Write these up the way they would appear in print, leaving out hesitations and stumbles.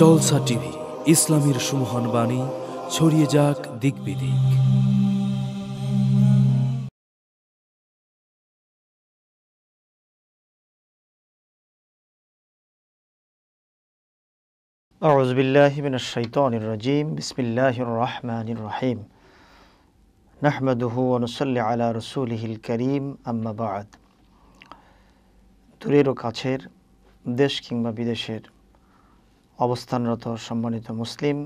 জলসা TV ইসলামের সুমহান বাণী ছড়িয়ে যাক দিক বিদিক। আউযু বিল্লাহি মিনাশ শাইতানির রাজীম বিসমিল্লাহির রাহমানির রাহিম নাহমাদুহু ওয়া নুসাল্লি আলা রাসূলিহিল কারীম আম্মা বা'দ। দূরের ও কাছের দেশ কিংবা বিদেশের অবস্থানরত সম্মানিত মুসলিম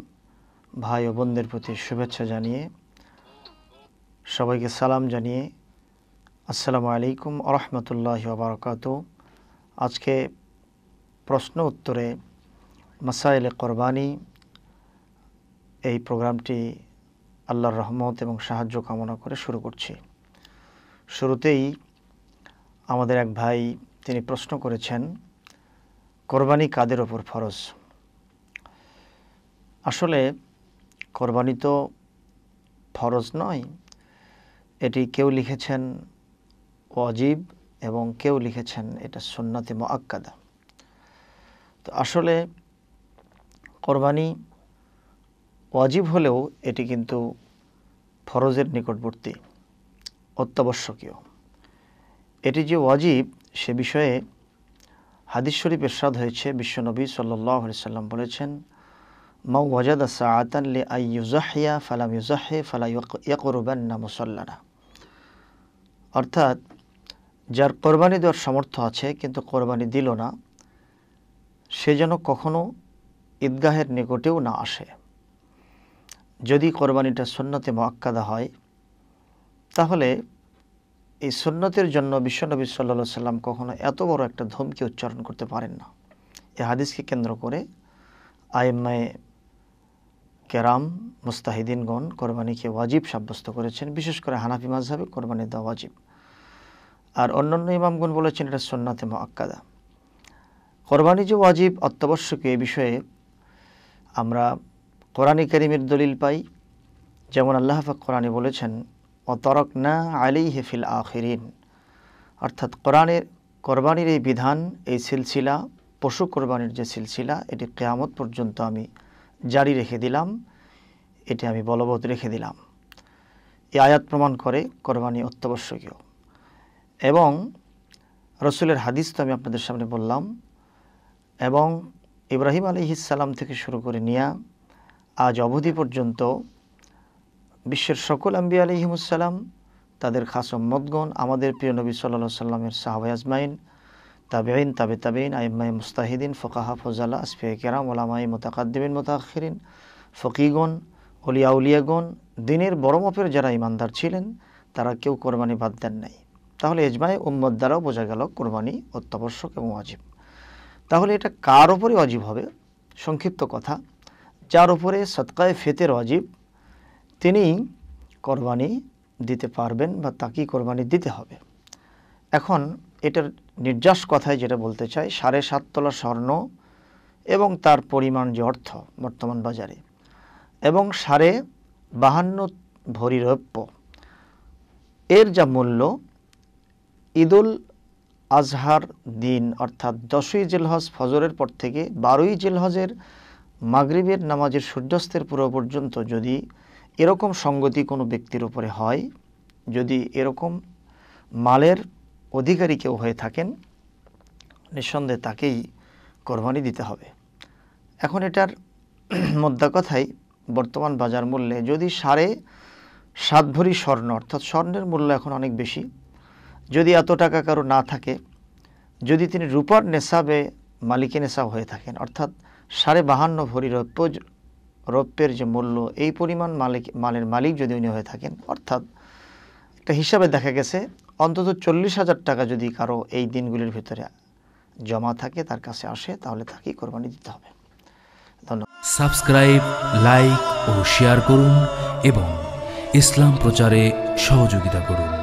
ভাই ও বোনদের প্রতি শুভেচ্ছা জানিয়ে সবাইকে সালাম জানিয়ে আসসালামু আলাইকুম ওয়া রাহমাতুল্লাহি ওয়া বারাকাতুহু। আজকে প্রশ্ন উত্তরে মাসাইল কোরবানি এই প্রোগ্রামটি আল্লাহর রহমত এবং সাহায্য কামনা করে শুরু করছি। শুরুতেই আমাদের এক ভাই তিনি প্রশ্ন করেছেন, কোরবানি কাদের ওপর ফরজ? আসলে কোরবানি তো ফরজ নয়, এটি কেউ লিখেছেন ওয়াজিব এবং কেউ লিখেছেন এটা সুন্নাতে মুআক্কাদা। তো আসলে কোরবানি ওয়াজিব হলেও এটি কিন্তু ফরজের নিকটবর্তী, অত্যাবশ্যকীয়। এটি যে ওয়াজিব সে বিষয়ে হাদিস শরীফ ইরশাদ হয়েছে, বিশ্বনবী সাল্লাল্লাহু আলাইহি সাল্লাম বলেছেন, মা ওয়াজাদা সাআতান লিআইয়ুযহিয়া ফালাম ইউযহি ফালা ইয়াকরুবান্না মুসাল্লানা। অর্থাৎ যার কোরবানি দেওয়ার সামর্থ্য আছে কিন্তু কোরবানি দিল না, সে যেন কখনো ঈদগাহের নিকটেও না আসে। যদি কোরবানিটা সুন্নতে মুআক্কাদা হয় তাহলে এই সুন্নতের জন্য বিশ্বনবী সাল্লাল্লাহু আলাইহি সাল্লাম কখনো এত বড় একটা ধমকি উচ্চারণ করতে পারেন না। এ হাদিসকে কেন্দ্র করে আইম্মায়ে কেরাম মুস্তাহিদিনগণ কোরবানিকে ওয়াজিব সাব্যস্ত করেছেন। বিশেষ করে হানাফি মাযহাবে কোরবানি দেওয়া ওয়াজিব, আর অন্যান্য ইমামগণ বলেছেন এটা সুন্নতে মুআক্কাদা। কোরবানি যে ওয়াজিব, অত্যাবশ্যকীয়, এ বিষয়ে আমরা কোরআনে কারিমের দলিল পাই। যেমন আল্লাহ পাক কোরআনে বলেছেন, অতরকনা আলাইহি ফিল আখিরিন। অর্থাৎ কোরআনের কোরবানির এই বিধান, এই সিলসিলা, পশু কোরবানির যে সিলসিলা, এটি কিয়ামত পর্যন্ত আমি জারি রেখে দিলাম, এটি আমি বলবৎ রেখে দিলাম। এই আয়াত প্রমাণ করে কোরবানি অত্যাবশ্যকীয়। এবং রসুলের হাদিস তো আমি আপনাদের সামনে বললাম, এবং ইব্রাহিম আলাইহিস সালাম থেকে শুরু করে নিয়া আজ অবধি পর্যন্ত বিশ্বের সকল আম্বিয়া আলাইহিস সালাম, তাদের খাস উম্মতগণ, আমাদের প্রিয় নবী সাল্লাল্লাহু আলাইহি সাল্লামের সাহাবায়ে আজমাইন, তাবেঈন, তাবে-তাবেঈন, আইম্মায়ে মুস্তাহিদিন, ফুকাহা, ফুজালা, আসফিয়ায়ে কেরাম, উলামায়ে মুতাকাদ্দিমিন মুতাআখিরিন, ফকিহগণ, ওলিয়া আউলিয়াগণ, দ্বীনের বড় মাপের যারা ইমানদার ছিলেন তারা কেউ কোরবানি বাদ দেন নাই। তাহলে ইজমায়ে উম্মত দ্বারাও বোঝা গেল কোরবানি অত্যাবশ্যক এবং ওয়াজিব। তাহলে এটা কার উপরে ওয়াজিব হবে? সংক্ষিপ্ত কথা, যার উপরে সদকায়ে ফিতর ওয়াজিব তিনি কোরবানি দিতে পারবেন বা তাকে কোরবানি দিতে হবে। এখন এটার নির্যাস কথায় যেটা বলতে চাই, 7.5 তলা স্বর্ণ এবং তার পরিমাণ যে অর্থ বর্তমান বাজারে, এবং 52.5 ভরি রৌপ্য, এর যা মূল্য ঈদুল আজহার দিন অর্থাৎ 10ই জিলহজ ফজরের পর থেকে 12ই জিলহজের মাগরিবের নামাজের সূর্যাস্তের পূর্ব পর্যন্ত যদি এরকম সঙ্গতি কোনো ব্যক্তির উপরে হয়, যদি এরকম মালের অধিকারী কেউ হয়ে থাকেন, নিঃসন্দেহে তাকেই কোরবানি দিতে হবে। এখন এটার মোদ্দা কথাই বর্তমান বাজার মূল্যে যদি 7.5 ভরি স্বর্ণ, অর্থাৎ স্বর্ণের মূল্য এখন অনেক বেশি, যদি এত টাকা কারো না থাকে, যদি তিনি রূপার নেশাবে মালিকে নেশাব হয়ে থাকেন, অর্থাৎ 52.5 ভরি রৌপ্যের যে মূল্য, এই পরিমাণ মালের মালিক যদি উনি হয়ে থাকেন, অর্থাৎ একটা হিসাবে দেখা গেছে অন্তত 40,000 টাকা যদি কারো এই দিনগুলির ভিতরে জমা থাকে, তার কাছে আসে, তাহলে তাকেই কোরবানি দিতে হবে। ধন্যবাদ। সাবস্ক্রাইব, লাইক ও শেয়ার করুন এবং ইসলাম প্রচারে সহযোগিতা করুন।